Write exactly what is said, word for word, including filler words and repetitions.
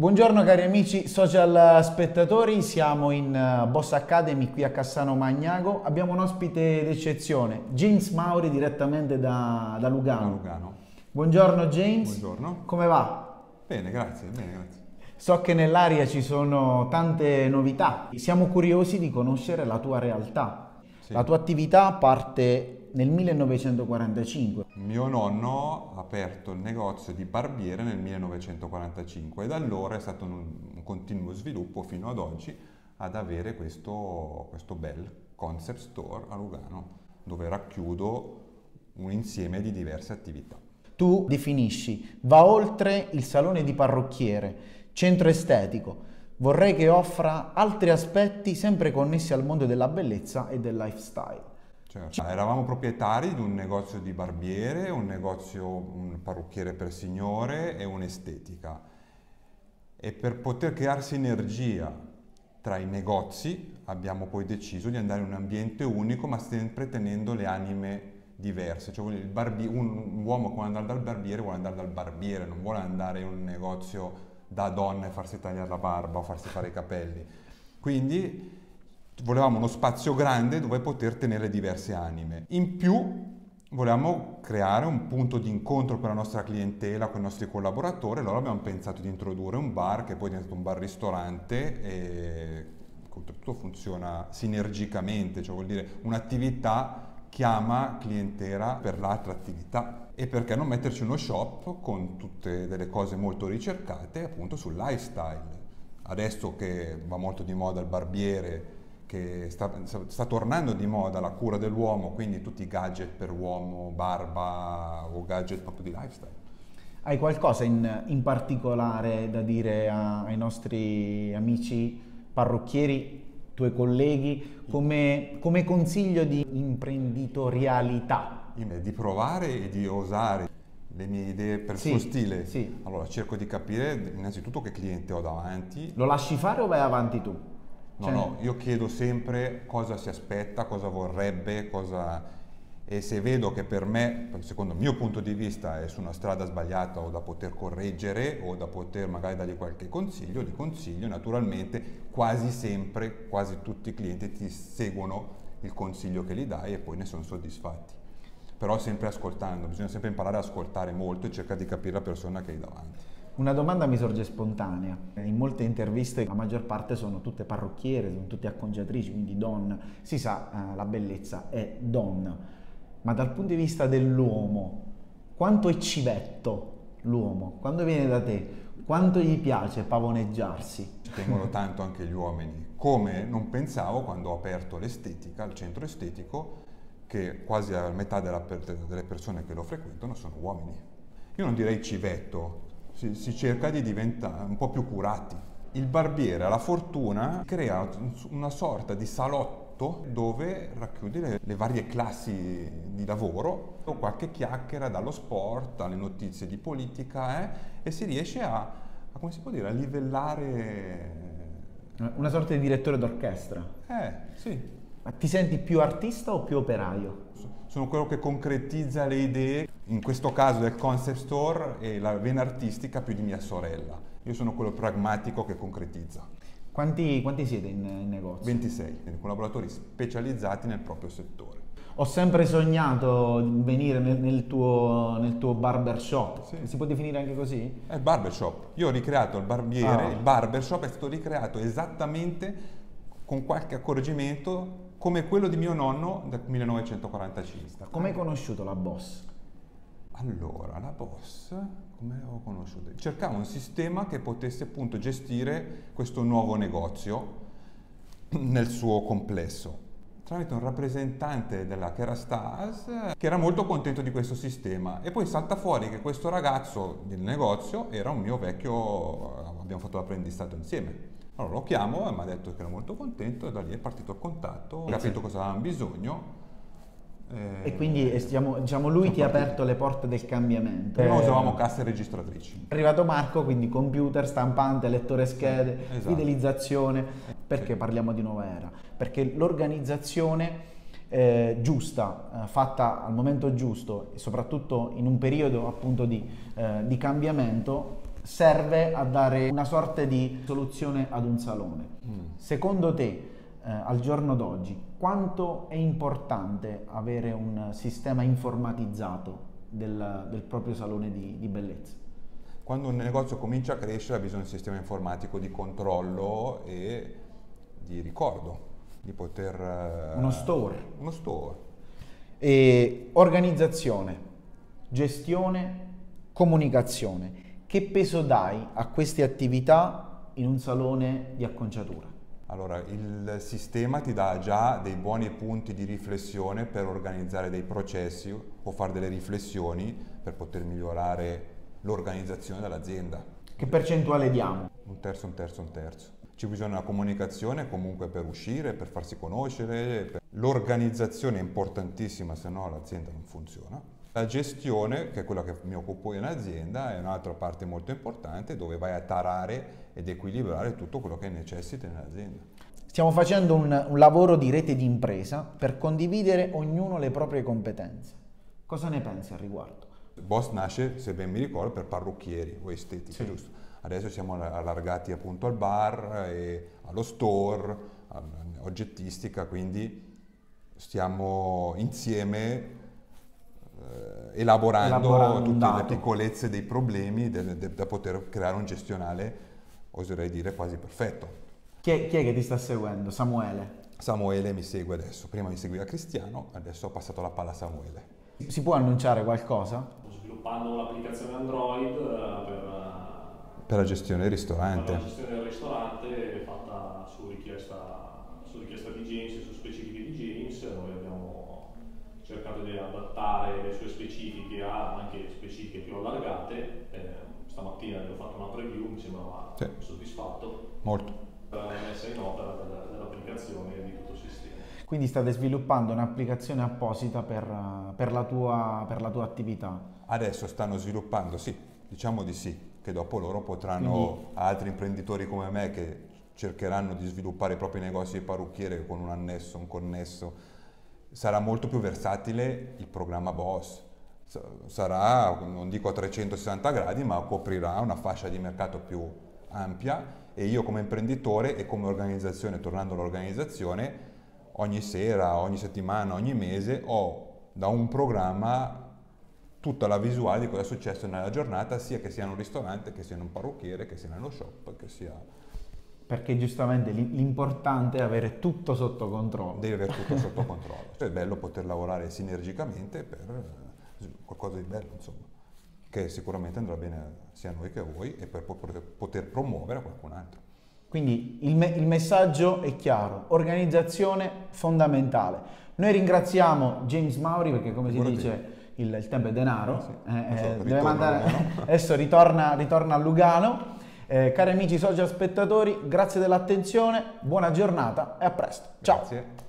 Buongiorno cari amici social spettatori, siamo in Boss Academy qui a Cassano Magnago. Abbiamo un ospite d'eccezione, James Mauri, direttamente da, da Lugano. Da Lugano. Buongiorno James. Buongiorno. Come va? Bene, grazie, bene, grazie. So che nell'aria ci sono tante novità. Siamo curiosi di conoscere la tua realtà. Sì. La tua attività parte nel millenovecentoquarantacinque. Mio nonno ha aperto il negozio di barbiere nel millenovecentoquarantacinque e da allora è stato un, un continuo sviluppo fino ad oggi ad avere questo, questo bel concept store a Lugano dove racchiudo un insieme di diverse attività. Tu definisci, va oltre il salone di parrucchiere, centro estetico, vorrei che offra altri aspetti sempre connessi al mondo della bellezza e del lifestyle. Certo. Eravamo proprietari di un negozio di barbiere, un negozio, un parrucchiere per signore e un'estetica. E per poter creare sinergia tra i negozi abbiamo poi deciso di andare in un ambiente unico ma sempre tenendo le anime diverse. Cioè, il barbi- un uomo che vuole andare dal barbiere vuole andare dal barbiere, non vuole andare in un negozio da donna e farsi tagliare la barba o farsi fare i capelli. Quindi volevamo uno spazio grande dove poter tenere diverse anime. In più volevamo creare un punto di incontro per la nostra clientela, con i nostri collaboratori, allora abbiamo pensato di introdurre un bar che poi è diventato un bar-ristorante e tutto funziona sinergicamente, cioè vuol dire un'attività chiama clientela per l'altra attività. E perché non metterci uno shop con tutte delle cose molto ricercate appunto sul lifestyle. Adesso che va molto di moda il barbiere, che sta, sta tornando di moda la cura dell'uomo, quindi tutti i gadget per uomo, barba o gadget proprio di lifestyle. Hai qualcosa in, in particolare da dire a, ai nostri amici parrucchieri, tuoi colleghi, come, come consiglio di imprenditorialità? Di provare e di osare le mie idee per il sì, suo stile. Sì. Allora cerco di capire innanzitutto che cliente ho davanti. Lo lasci fare o vai avanti tu? No, cioè... no, io chiedo sempre cosa si aspetta, cosa vorrebbe, cosa... e se vedo che per me, secondo il mio punto di vista, è su una strada sbagliata o da poter correggere o da poter magari dargli qualche consiglio, li consiglio. Naturalmente quasi sempre, quasi tutti i clienti ti seguono il consiglio che gli dai e poi ne sono soddisfatti. Però sempre ascoltando, bisogna sempre imparare ad ascoltare molto e cercare di capire la persona che hai davanti. Una domanda mi sorge spontanea, in molte interviste la maggior parte sono tutte parrucchiere, sono tutte acconciatrici, quindi donna, si sa eh, la bellezza è donna, ma dal punto di vista dell'uomo, quanto è civetto l'uomo? Quando viene da te, quanto gli piace pavoneggiarsi? Ci tengono tanto anche gli uomini, come non pensavo quando ho aperto l'estetica, il centro estetico, che quasi la metà della, delle persone che lo frequentano sono uomini. Io non direi civetto. Si, si cerca di diventare un po' più curati. Il barbiere ha la fortuna, crea una sorta di salotto dove racchiude le, le varie classi di lavoro, o qualche chiacchiera dallo sport, alle notizie di politica, eh, e si riesce a, a, come si può dire, a livellare... Una sorta di direttore d'orchestra. Eh, sì. Ma ti senti più artista o più operaio? Sono quello che concretizza le idee, in questo caso del concept store e la vena artistica più di mia sorella. Io sono quello pragmatico che concretizza. Quanti, quanti siete in, in negozio? ventisei, collaboratori specializzati nel proprio settore. Ho sempre sognato di venire nel, nel tuo, nel tuo barbershop, sì. Si può definire anche così? È il barbershop, io ho ricreato il barbiere, ah. Il barbershop è stato ricreato esattamente con qualche accorgimento come quello di mio nonno dal millenovecentoquarantacinque. Come hai conosciuto la Boss? Allora, la Boss, come l'avevo conosciuta? Cercavo un sistema che potesse appunto gestire questo nuovo negozio nel suo complesso. Tramite un rappresentante della Kerastase che era molto contento di questo sistema e poi salta fuori che questo ragazzo del negozio era un mio vecchio, abbiamo fatto l'apprendistato insieme. Allora lo chiamo e mi ha detto che era molto contento e da lì è partito il contatto, ho capito sì. Cosa avevano bisogno. E, e quindi stiamo, diciamo, lui ti ha aperto le porte del cambiamento. Noi usavamo casse registratrici. È arrivato Marco, quindi computer, stampante, lettore schede, sì, esatto. Fidelizzazione. Perché sì. Parliamo di nuova era? Perché l'organizzazione eh, giusta, eh, fatta al momento giusto e soprattutto in un periodo appunto di, eh, di cambiamento, serve a dare una sorta di soluzione ad un salone. Mm. Secondo te, eh, al giorno d'oggi, quanto è importante avere un sistema informatizzato del, del proprio salone di, di bellezza? Quando un negozio comincia a crescere ha bisogno di un sistema informatico di controllo e di ricordo, di poter... Uno store. Uno store. E organizzazione, gestione, comunicazione. Che peso dai a queste attività in un salone di acconciatura? Allora, il sistema ti dà già dei buoni punti di riflessione per organizzare dei processi o fare delle riflessioni per poter migliorare l'organizzazione dell'azienda. Che percentuale diamo? Un terzo, un terzo, un terzo. Ci bisogna una comunicazione comunque per uscire, per farsi conoscere. L'organizzazione è importantissima, se no l'azienda non funziona. La gestione, che è quella che mi occupo io in azienda, è un'altra parte molto importante dove vai a tarare ed equilibrare tutto quello che necessita nell'azienda. Stiamo facendo un, un lavoro di rete di impresa per condividere ognuno le proprie competenze. Cosa ne pensi al riguardo? Il boss nasce, se ben mi ricordo, per parrucchieri o estetici, sì, giusto? Adesso siamo allargati appunto al bar, e allo store, all'oggettistica, quindi stiamo insieme Elaborando, elaborando tutte le piccolezze dei problemi de, de, da poter creare un gestionale, oserei dire, quasi perfetto. Chi è, chi è che ti sta seguendo? Samuele? Samuele mi segue adesso. Prima mi seguiva Cristiano, adesso ho passato la palla a Samuele. Si può annunciare qualcosa? Sto sviluppando un'applicazione Android per, per la gestione del ristorante. Per la gestione del ristorante fatta su richiesta, su richiesta di James, su specifiche di James. Noi abbiamo cercato di adattare le sue specifiche a anche specifiche più allargate. Eh, stamattina gli ho fatto una preview, mi sembrava sì, soddisfatto. Molto. Per la messa in opera dell'applicazione e di tutto il sistema. Quindi state sviluppando un'applicazione apposita per, per, la tua, per la tua attività? Adesso stanno sviluppando, sì, diciamo di sì, che dopo loro potranno, quindi... altri imprenditori come me che cercheranno di sviluppare i propri negozi di parrucchiere con un annesso, un connesso, sarà molto più versatile il programma boss, sarà, non dico a trecentosessanta gradi, ma coprirà una fascia di mercato più ampia e io come imprenditore e come organizzazione, tornando all'organizzazione, ogni sera, ogni settimana, ogni mese ho da un programma tutta la visuale di cosa è successo nella giornata, sia che sia in un ristorante, che sia in un parrucchiere, che sia nello shop, che sia... Perché giustamente l'importante è avere tutto sotto controllo. Devi avere tutto sotto controllo. Cioè è bello poter lavorare sinergicamente per qualcosa di bello, insomma, che sicuramente andrà bene sia a noi che a voi e per poter promuovere a qualcun altro. Quindi il, me il messaggio è chiaro, organizzazione fondamentale. Noi ringraziamo James Mauri perché, come si dice, il, il tempo è denaro. Sì, sì. Eh, so, deve mandare... Adesso ritorna, ritorna a Lugano. Eh, cari amici, soci e spettatori, grazie dell'attenzione, buona giornata e a presto. Ciao! Grazie.